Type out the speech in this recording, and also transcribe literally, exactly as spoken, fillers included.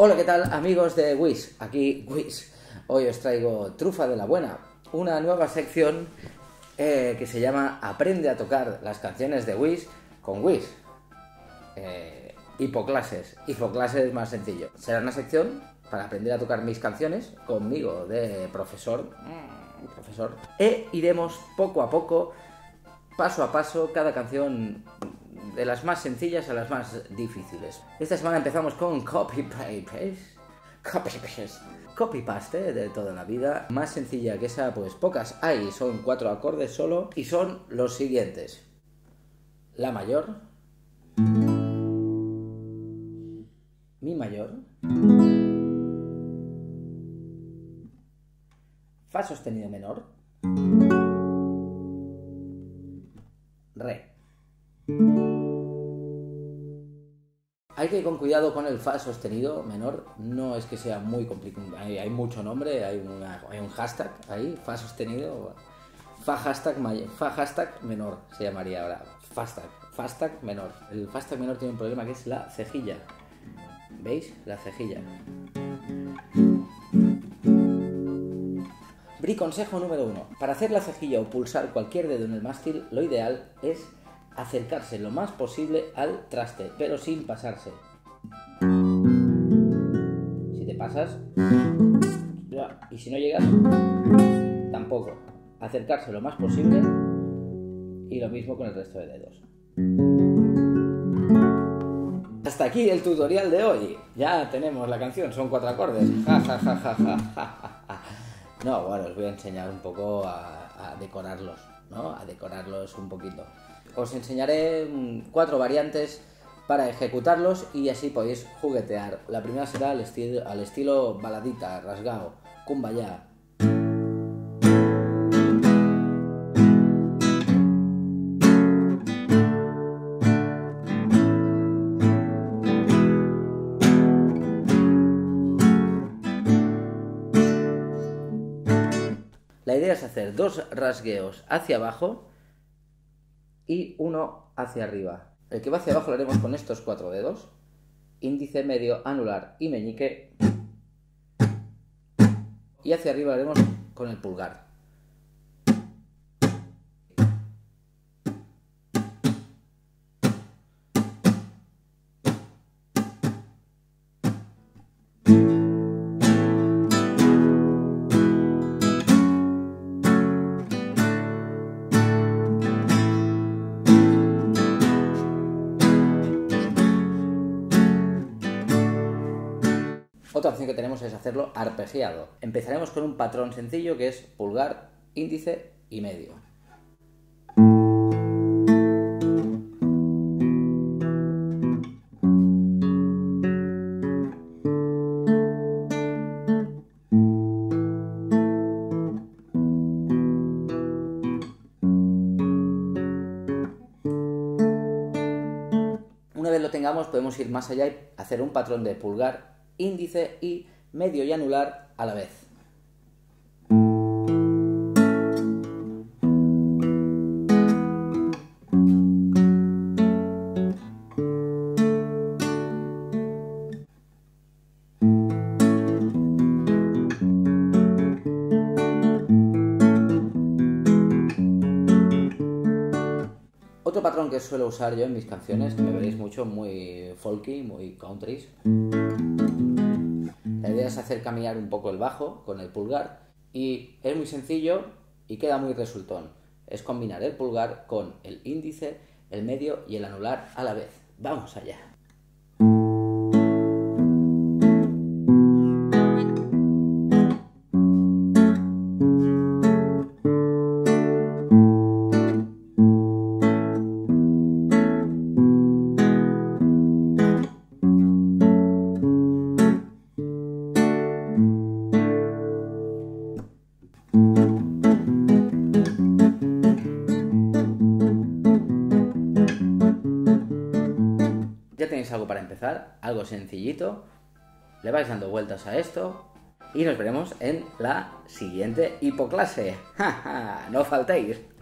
Hola, ¿qué tal amigos de Wis? Aquí Wis. Hoy os traigo Trufa de la Buena, una nueva sección eh, que se llama Aprende a tocar las canciones de Wis con Wis. Eh, hipoclases, hipoclases más sencillo. Será una sección para aprender a tocar mis canciones conmigo de profesor. Mmm, profesor. E iremos poco a poco, paso a paso, cada canción de las más sencillas a las más difíciles. Esta semana empezamos con Copy Paste. Copy Paste. Copy Paste de toda la vida. Más sencilla que esa, pues pocas hay. Son cuatro acordes solo y son los siguientes. La mayor. Mi mayor. Fa sostenido menor. Re. Hay que ir con cuidado con el fa sostenido menor, no es que sea muy complicado, hay, hay mucho nombre, hay, una, hay un hashtag ahí, fa sostenido, fa hashtag, fa hashtag menor se llamaría ahora, hashtag, hashtag menor. El hashtag menor tiene un problema que es la cejilla, ¿veis? La cejilla. Bri consejo número uno, para hacer la cejilla o pulsar cualquier dedo en el mástil, lo ideal es acercarse lo más posible al traste, pero sin pasarse. Si te pasas, y si no llegas, tampoco. Acercarse lo más posible y lo mismo con el resto de dedos. Hasta aquí el tutorial de hoy. Ya tenemos la canción, son cuatro acordes. Ja, ja, ja, ja, ja, ja, ja. No, bueno, os voy a enseñar un poco a, a decorarlos, ¿no? A decorarlos un poquito. Os enseñaré cuatro variantes para ejecutarlos y así podéis juguetear. La primera será al, estil, al estilo baladita, rasgao, kumbaya. La idea es hacer dos rasgueos hacia abajo y uno hacia arriba. El que va hacia abajo lo haremos con estos cuatro dedos. Índice, medio, anular y meñique. Y hacia arriba lo haremos con el pulgar. Otra opción que tenemos es hacerlo arpegiado. Empezaremos con un patrón sencillo que es pulgar, índice y medio. Una vez lo tengamos, podemos ir más allá y hacer un patrón de pulgar, índice y medio y anular a la vez. Otro patrón que suelo usar yo en mis canciones, que me veréis mucho, muy folky, muy countries. La idea es hacer caminar un poco el bajo con el pulgar y es muy sencillo y queda muy resultón. Es combinar el pulgar con el índice, el medio y el anular a la vez. ¡Vamos allá! Ya tenéis algo para empezar, algo sencillito, le vais dando vueltas a esto y nos veremos en la siguiente hipoclase. ¡Ja, ja! ¡No faltéis!